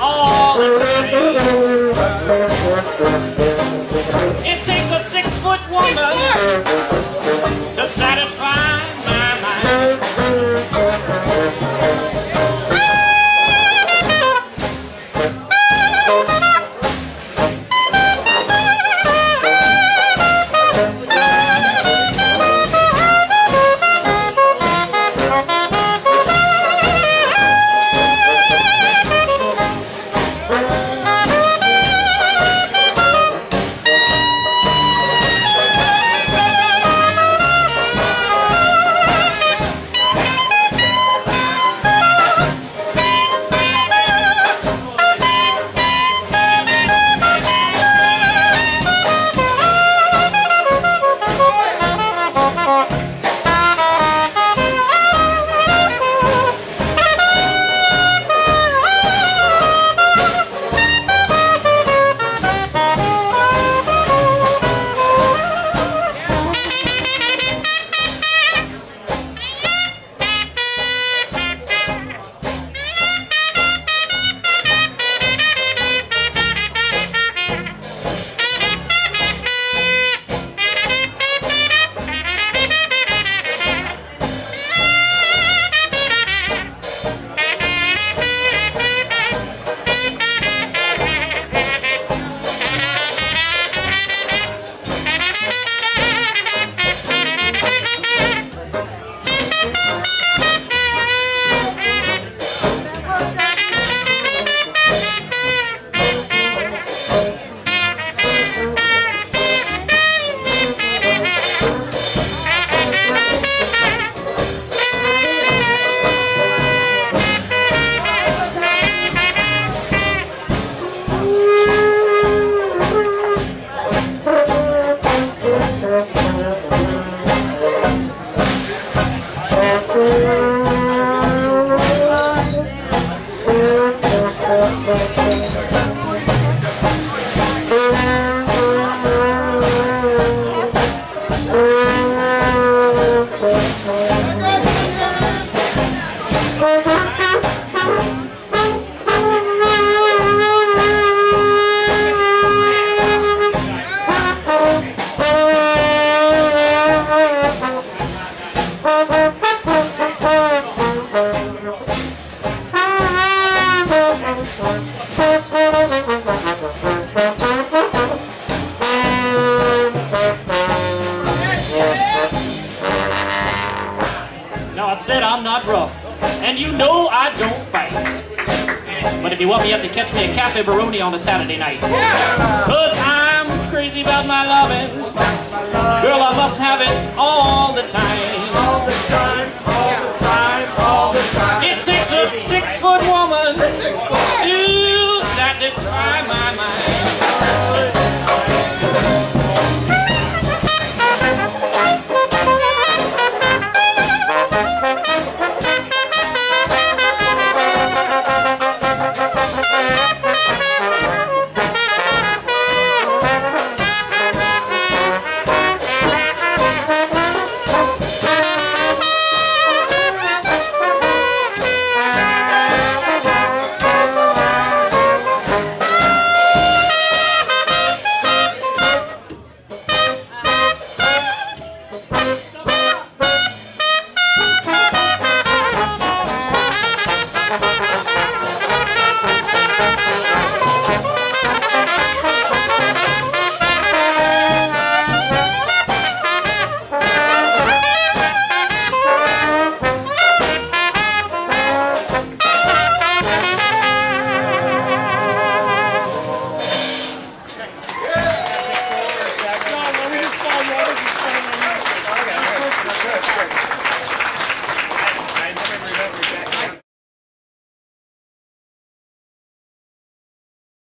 all the time. It takes a 6-foot woman to satisfy my mind. I'm not rough, and you know I don't fight. But if you want me, you have to catch me at Cafe Borrone on a Saturday night. Cause I'm crazy about my loving. Girl, I must have it all the time. All the time, all the time, all the time. It takes a 6-foot woman to satisfy my mind.